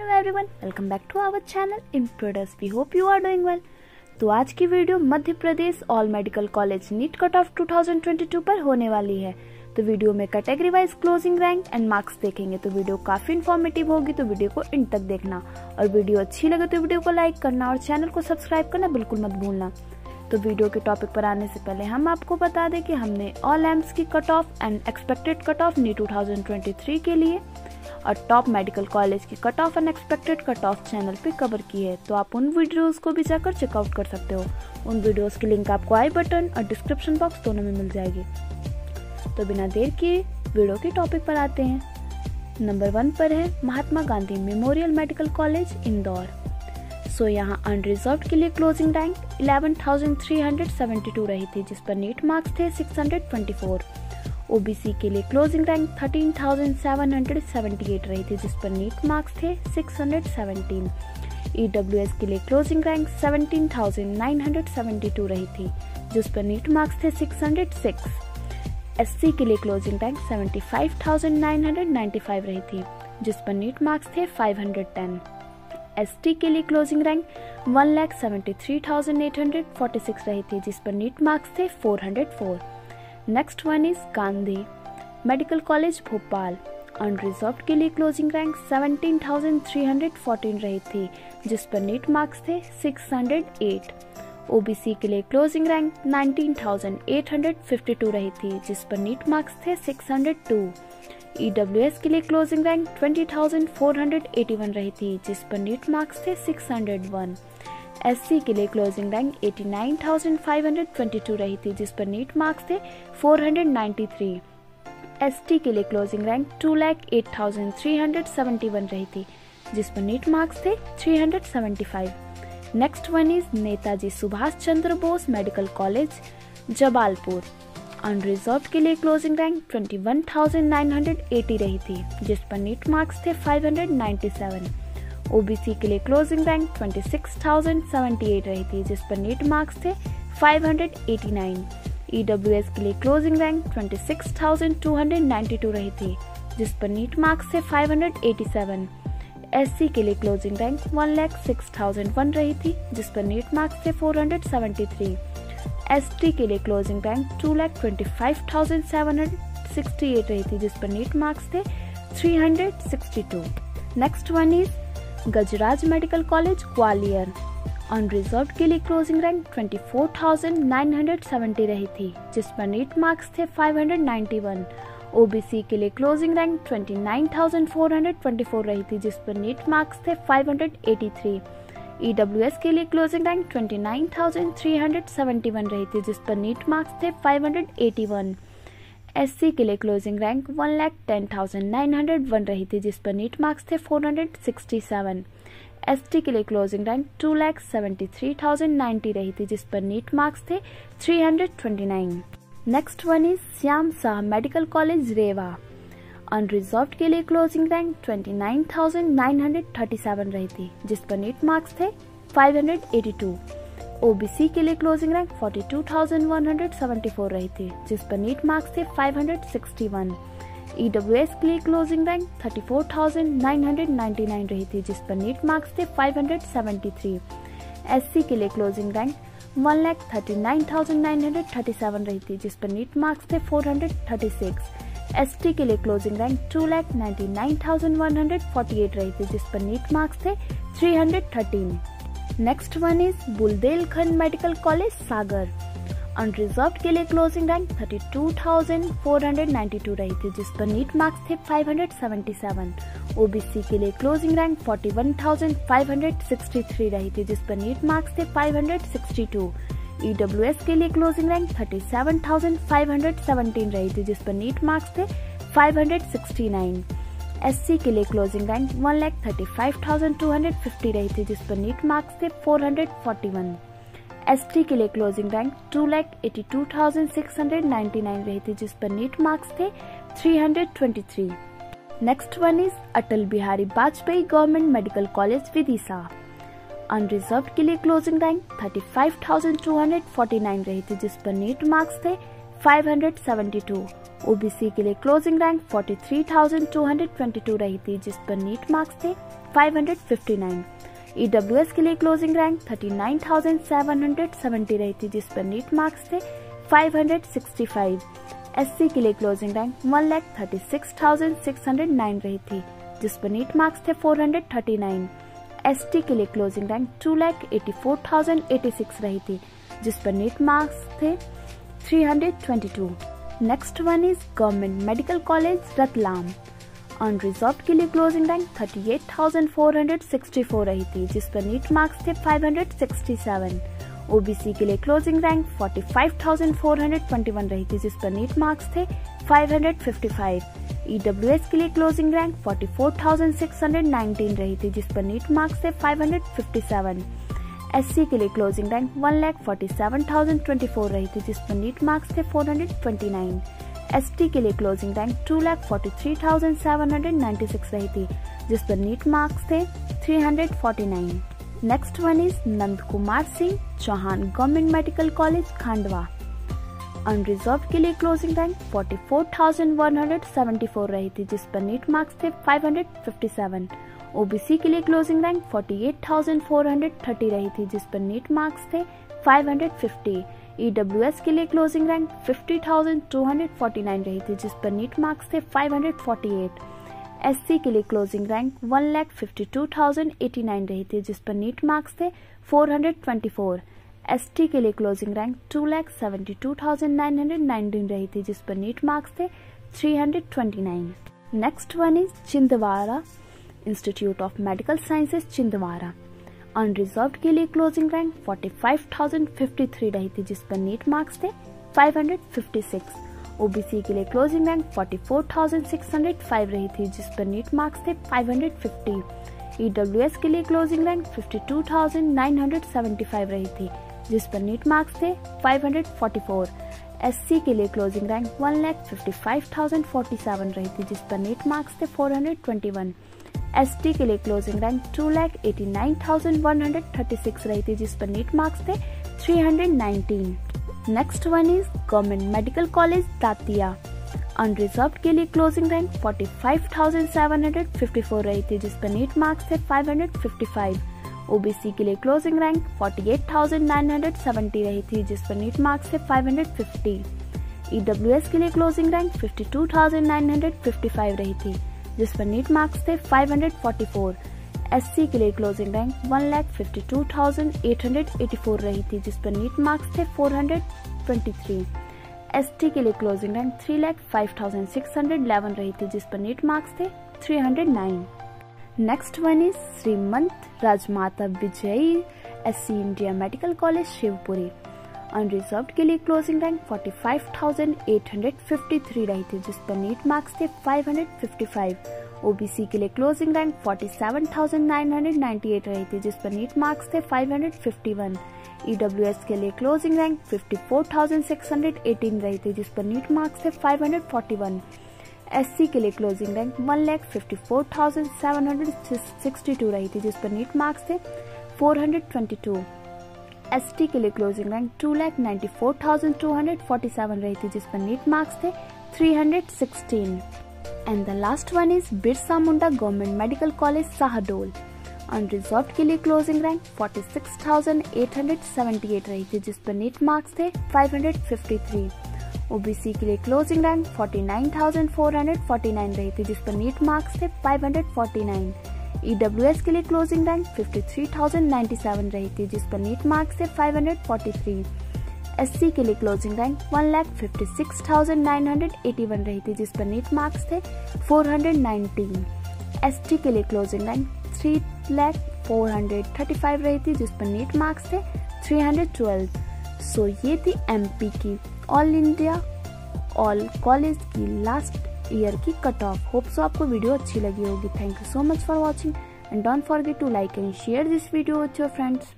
Hello everyone, welcome back to our channel Intruders. We hope you are doing well. तो आज की video Madhya Pradesh all medical college NEET cut off 2022 पर होने वाली है। तो वीडियो में category wise closing rank and marks देखेंगे। तो वीडियो काफी इन्फॉर्मेटिव होगी, तो वीडियो को एंड तक देखना और वीडियो अच्छी लगे तो वीडियो को लाइक करना और चैनल को सब्सक्राइब करना बिल्कुल मत भूलना। तो वीडियो के टॉपिक पर आने से पहले हम आपको बता दें कि हमने ऑल एम्स की cut off and expected cut off NEET 2023 के लिए और टॉप मेडिकल कॉलेज की cut off and expected cut off channel पे कवर की है। तो आप उन वीडियोस को भी जाकर चेकआउट कर सकते हो। उन वीडियोस की लिंक आपको आई बटन और डिस्क्रिप्शन बॉक्स दोनों में मिल जाएगी। तो बिना देर किए वीडियो के टॉपिक पर आते हैं। नंबर 1 पर है Mahatma Gandhi memorial medical college Indore. So यहाँ अनरिजर्व के लिए क्लोजिंग रैंक 11,372 रही थी, जिस पर नेट मार्क्स थे 624। ओबीसी के लिए क्लोजिंग रैंक 13,778 रही थी, जिस पर नीट मार्क्स थे 617। ईडब्ल्यूएस के लिए क्लोजिंग रैंक 17,972 रही थी, जिस पर नीट मार्क्स थे 606। एससी के लिए क्लोजिंग रैंक 75,995 रही थी, जिस पर नीट मार्क्स थे 510। एसटी के लिए क्लोजिंग रैंक 1,73,846 रही थी, जिस पर नीट मार्क्स थे 404। Next one is Gandhi medical college Bhopal. Unreserved के लिए क्लोजिंग रैंक 17,314 रही थी, जिस पर नेट मार्क्स थे 608। ओबीसी के लिए क्लोजिंग रैंक 19,852 रही थी, जिस पर नेट मार्क्स थे 602। ईडब्ल्यूएस के लिए क्लोजिंग रैंक 20,481 रही थी, जिस पर नेट मार्क्स थे 601। एससी के लिए क्लोजिंग रैंक 89,522 रही थी, जिस पर नेट मार्क्स थे 493। एसटी के लिए क्लोजिंग रैंक 2,08,371 रही थी, जिस पर नेट मार्क्स थे 375। Next one is Netaji Subhash Chandra Bose medical college Jabalpur. Unreserve के लिए क्लोजिंग रैंक 21,980 रही थी, जिस पर नेट मार्क्स थे 597। ओबीसी के लिए क्लोजिंग रैंक 26,078 रही थी, जिस पर नेट मार्क्स थे 589। ईडब्ल्यूएस के लिए क्लोजिंग रैंक 26,292 रही थी, जिस पर नेट मार्क्स थे 587। एससी के लिए क्लोजिंग रैंक 1,06,001 रही थी, जिस पर नेट मार्क्स थे 473। एसटी के लिए क्लोजिंग रैंक 2,25,768 रही थी, जिस पर नेट मार्क्स थे 362। Next one is Gajraj medical college Gwalior. Unreserve के लिए क्लोजिंग रैंक 24,970 रही थी, जिस पर नेट मार्क्स थे 591। ओबीसी के लिए क्लोजिंग रैंक 29,424 रही थी, जिस पर नेट मार्क्स थे 583। ईडब्ल्यूएस के लिए क्लोजिंग रैंक 29,371 रही थी, जिस पर नेट मार्क्स थे 581। एससी के लिए क्लोजिंग रैंक 1,10,901 रही थी, जिस पर नेट मार्क्स थे 467। एसटी के लिए क्लोजिंग रैंक 2,73,090 रही थी, जिस पर नेट मार्क्स थे 329। नेक्स्ट वन इज श्याम सा मेडिकल कॉलेज रेवा। अनरिजर्व के लिए क्लोजिंग रैंक 29,937 रही थी, जिस पर नेट मार्क्स थे 582। ओबीसी के लिए क्लोजिंग रैंक 42,174 रही थी, जिस पर नेट मार्क्स थे 561। ईडब्ल्यूएस के लिए क्लोजिंग रैंक 34,999 रही थी, जिस पर नेट मार्क्स थे 573। एससी के लिए क्लोजिंग रैंक 1,39,937 रही थी, जिस पर नेट मार्क्स थे 436। एसटी के लिए क्लोजिंग रैंक 2,99,148 रही थी, जिस पर नेट मार्क्स थे 313। Next one is Bundelkhand medical college Sagar. Unreserve के लिए क्लोजिंग रैंक 32,492 रही थी, जिस पर नीट मार्क्स थे 577। ओबीसी के लिए क्लोजिंग रैंक 41,563 रही थी, जिस पर नीट मार्क्स थे 562। ईडब्ल्यूएस के लिए क्लोजिंग रैंक 37,517 रही थी, जिस पर नीट मार्क्स थे 569। एससी के लिए क्लोजिंग रैंक 1,35,250 रही थी, जिस पर नेट मार्क्स थे 441। एसटी के लिए क्लोजिंग रैंक 2,82,699 रही थी, जिस पर नेट मार्क्स थे 323। Next one is Atal Bihari Vajpayee government medical college Vidisha. Unreserve के लिए क्लोजिंग रैंक 35,249 रही थी, जिस पर नेट मार्क्स थे 572। ओबीसी के लिए क्लोजिंग रैंक 43,222 रही थी, जिस पर नेट मार्क्स थे 559। ईडब्ल्यूएस के लिए क्लोजिंग रैंक 39,770 रही थी, जिस पर नीट मार्क्स थे 565। एससी के लिए क्लोजिंग रैंक 1,36,609 रही थी, जिस पर नीट मार्क्स थे 439। एसटी के लिए क्लोजिंग रैंक 2,84,086 रही थी, जिस पर नीट मार्क्स थे 322। Next one is government medical college Ratlam. Unreserve के लिए क्लोजिंग रैंक 38,464 रही थी, जिस पर नीट मार्क्स थे 567। ओबीसी के लिए क्लोजिंग रैंक 45,421 रही थी, जिस पर नीट मार्क्स थे 555। ईडब्ल्यूएस के लिए क्लोजिंग रैंक 44,619 रही थी, जिस पर नीट मार्क्स थे 557। एससी के लिए क्लोजिंग रैंक 1,47,024 रही थी, जिस पर नीट मार्क्स थे 429। एसटी के लिए क्लोजिंग रैंक 2,43,796 रही थी, जिस पर नीट मार्क्स थे 349। Next one is Nandkumar Singh Chauhan government medical college Khandwa. Unreserve के लिए क्लोजिंग रैंक 44,174 रही थी, जिस पर नीट मार्क्स थे 557। ओबीसी के लिए क्लोजिंग रैंक 48,430 रही थी, जिस पर नीट मार्क्स थे 550। ईडब्ल्यूएस के लिए क्लोजिंग रैंक 50,249 रही थी, जिस पर नीट मार्क्स थे 548। एससी के लिए क्लोजिंग रैंक 1,52,089 रही थी, जिस पर नीट मार्क्स थे 424। एसटी के लिए क्लोजिंग रैंक 2,72,919 रही थी, जिस पर नीट मार्क्स थे 329। Next one is Chhindwara institute of medical sciences Chhindwara. Unreserve के लिए क्लोजिंग रैंक 45,053 रही थी, जिस पर नीट मार्क्स थे 556। ओबीसी के लिए क्लोजिंग रैंक 44,605 रही थी, जिस पर नीट मार्क्स थे 550। ईडब्ल्यूएस के लिए क्लोजिंग रैंक 52,975 रही थी, जिस पर नीट मार्क्स थे 544। एससी के लिए क्लोजिंग रैंक 1,55,047 रही थी, जिस पर नीट मार्क्स थे 421। एसटी के लिए क्लोजिंग रैंक 2,89,136 रही थी, जिस पर नीट मार्क्स थे 319। Next one is government medical college Datia. Unreserve के लिए क्लोजिंग रैंक 45,754 रही थी, जिस पर नीट मार्क्स थे 555। ओबीसी के लिए क्लोजिंग रैंक 48,970 रही थी, जिस पर नीट मार्क्स थे 550। ईडब्ल्यूएस के लिए क्लोजिंग रैंक 52,955 रही थी, जिस पर नीट मार्क्स थे 544। एससी के लिए क्लोजिंग रैंक 1,52,884 रही थी, जिस पर नीट मार्क्स थे 423। एसटी के लिए क्लोजिंग रैंक 3,05,611 रही थी, जिस पर नीट मार्क्स थे 309। Next one is Shrimant Rajmata Vijaya Scindia medical college Shivpuri. Unreserved के लिए क्लोजिंग रैंक 45,853 रही थी, जिस पर नीट मार्क्स थे 555। ओबीसी के लिए क्लोजिंग रैंक 47,998 रही थी, जिस पर नीट मार्क्स थे 551। ईडब्ल्यूएस के लिए क्लोजिंग रैंक 54,618 रही थी, जिस पर नीट मार्क्स थे 541। एससी के लिए क्लोजिंग रैंक 1,54,762 रही थी, जिस पर नीट मार्क्स थे 422। एसटी के लिए क्लोजिंग रैंक 2,94,247 रही थी, जिस पर नीट मार्क्स थे 316। And the last one is Birsa Munda government medical college Shahdol. Unreserved के लिए क्लोजिंग रैंक 46,878 रही थी, जिस पर नीट मार्क्स थे 553। ओबीसी के लिए क्लोजिंग रैंक 49,449 रही थी, जिस पर नीट मार्क्स थे 549। ईडब्ल्यूएस के लिए क्लोजिंग रैंक 53,097 रही थी, जिस पर नीट मार्क्स थे 543। एससी के लिए क्लोजिंग रैंक 1,56,981 रही थी, जिस पर नीट मार्क्स थे 419। एसटी के लिए क्लोजिंग रैंक 3,04,35 रही थी, जिस पर नीट मार्क्स थे 312। सो ये थी एमपी की ऑल इंडिया ऑल कॉलेज की लास्ट ईयर की कट ऑफ। होप सो आपको वीडियो अच्छी लगी होगी। Thank you so much for watching and don't forget forget to like and share this video with your friends.